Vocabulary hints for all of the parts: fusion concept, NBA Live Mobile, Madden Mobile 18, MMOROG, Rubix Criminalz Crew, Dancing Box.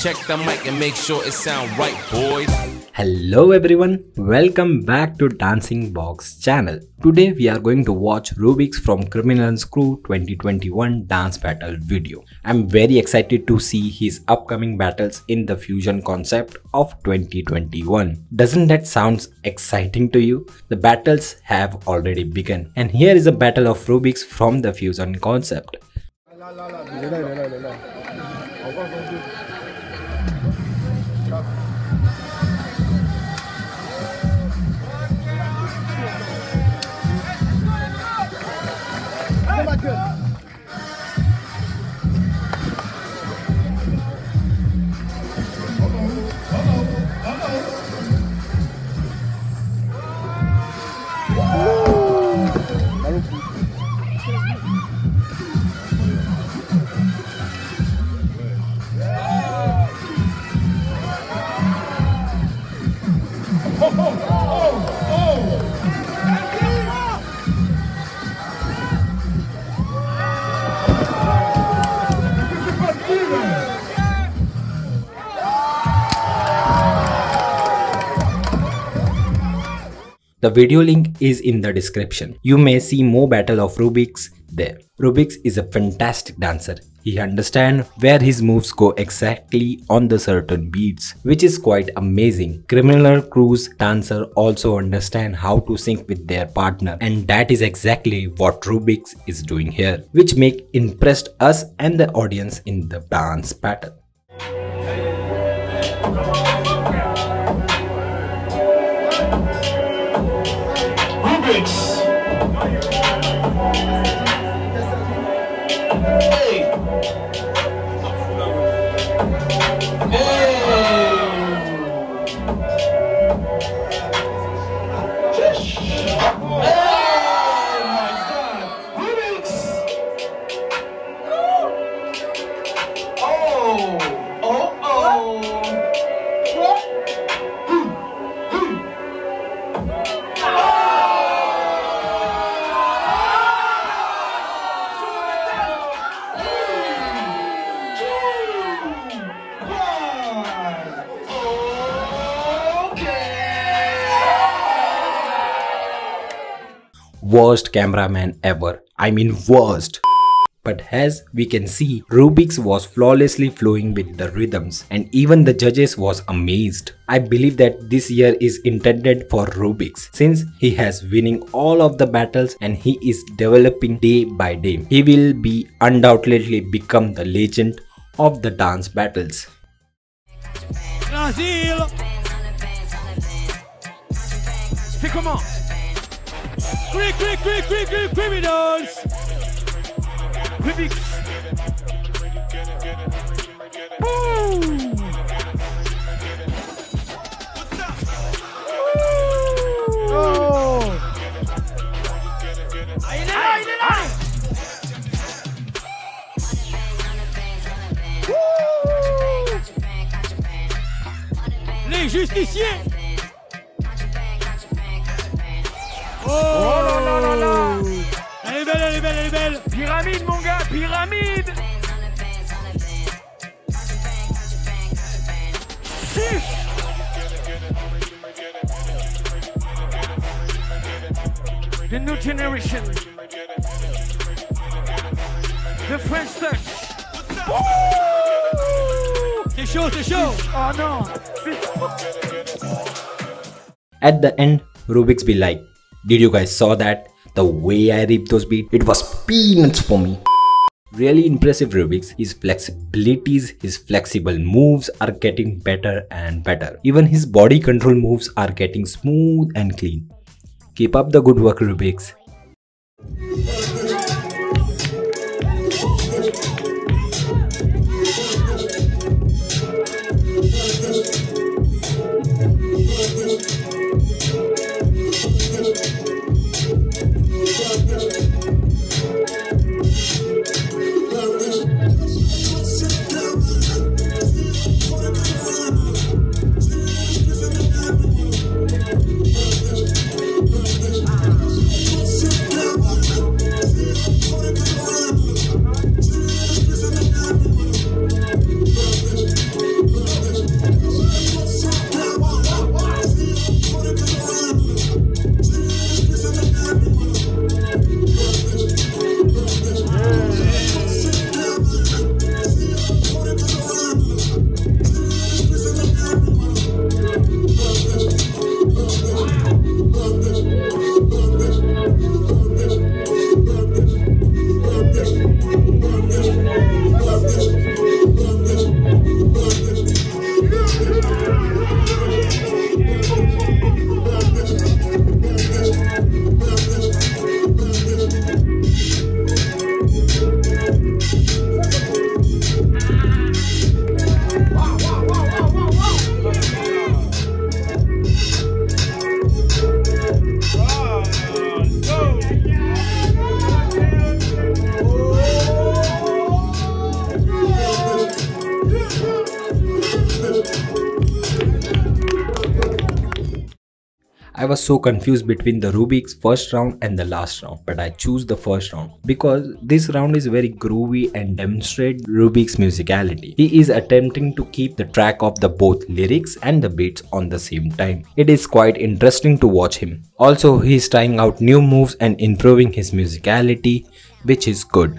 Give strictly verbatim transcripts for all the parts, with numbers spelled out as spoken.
Check the mic and make sure it sound right, boys. Hello everyone, welcome back to Dancing Box channel. Today we are going to watch Rubix from Criminalz Crew twenty twenty-one dance battle video. I'm very excited to see his upcoming battles in the fusion concept of twenty twenty-one. Doesn't that sound exciting to you? The battles have already begun and here is a battle of Rubix from the fusion concept. La, la, la. Le, la, le, la, le, la. The video link is in the description. You may see more battle of Rubix there. Rubix is a fantastic dancer. He understands where his moves go exactly on the certain beats, which is quite amazing. Criminalz Crew's dancer also understand how to sync with their partner, and that is exactly what Rubix is doing here, which make impressed us and the audience in the dance battle. Rubix! Worst cameraman ever. I mean worst. But as we can see, Rubix was flawlessly flowing with the rhythms and even the judges was amazed. I believe that this year is intended for Rubix since he has winning all of the battles and he is developing day by day. He will be undoubtedly become the legend of the dance battles. Brazil. Quick, quick, quick, quick, quick, criminals! Rubix! Boom! Oh! Aye, aye, aye! Woo! Les justiciers! Pyramide mon gars, pyramide. The new generation, the French touch. C'est chaud, c'est chaud. Oh non. At the end, Rubix be like, did you guys saw that? The way I ripped those beats, it was peanuts for me. Really impressive Rubix. His flexibilities, his flexible moves are getting better and better. Even his body control moves are getting smooth and clean. Keep up the good work, Rubix. Yes. was so confused between the Rubik's first round and the last round, but I choose the first round because this round is very groovy and demonstrates Rubik's musicality. He is attempting to keep the track of the both lyrics and the beats on the same time. It is quite interesting to watch him. Also, he is trying out new moves and improving his musicality, which is good.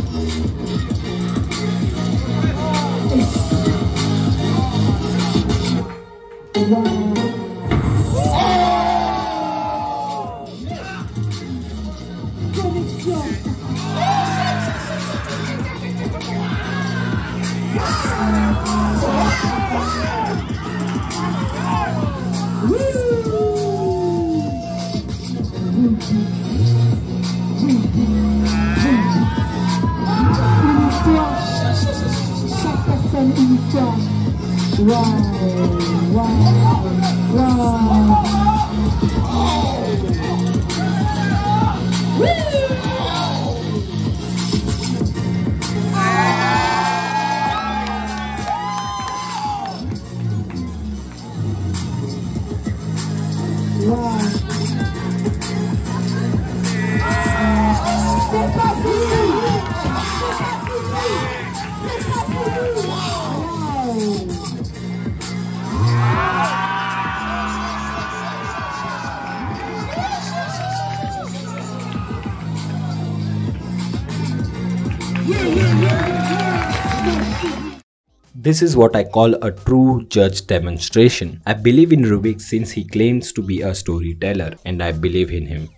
This is what I call a true judge demonstration. I believe in Rubix since he claims to be a storyteller, and I believe in him.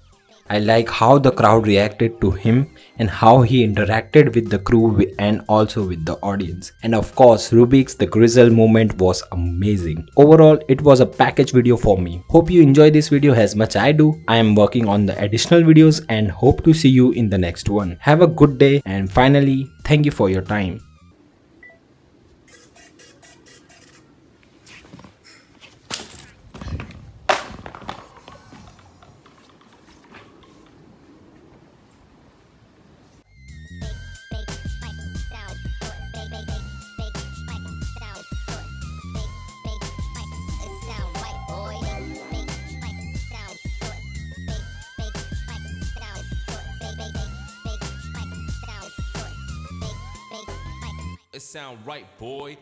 I like how the crowd reacted to him and how he interacted with the crew and also with the audience. And of course, Rubix the Grizzle moment was amazing. Overall, it was a package video for me. Hope you enjoy this video as much I do. I am working on the additional videos and hope to see you in the next one. Have a good day, and finally, thank you for your time. Sound right, boy.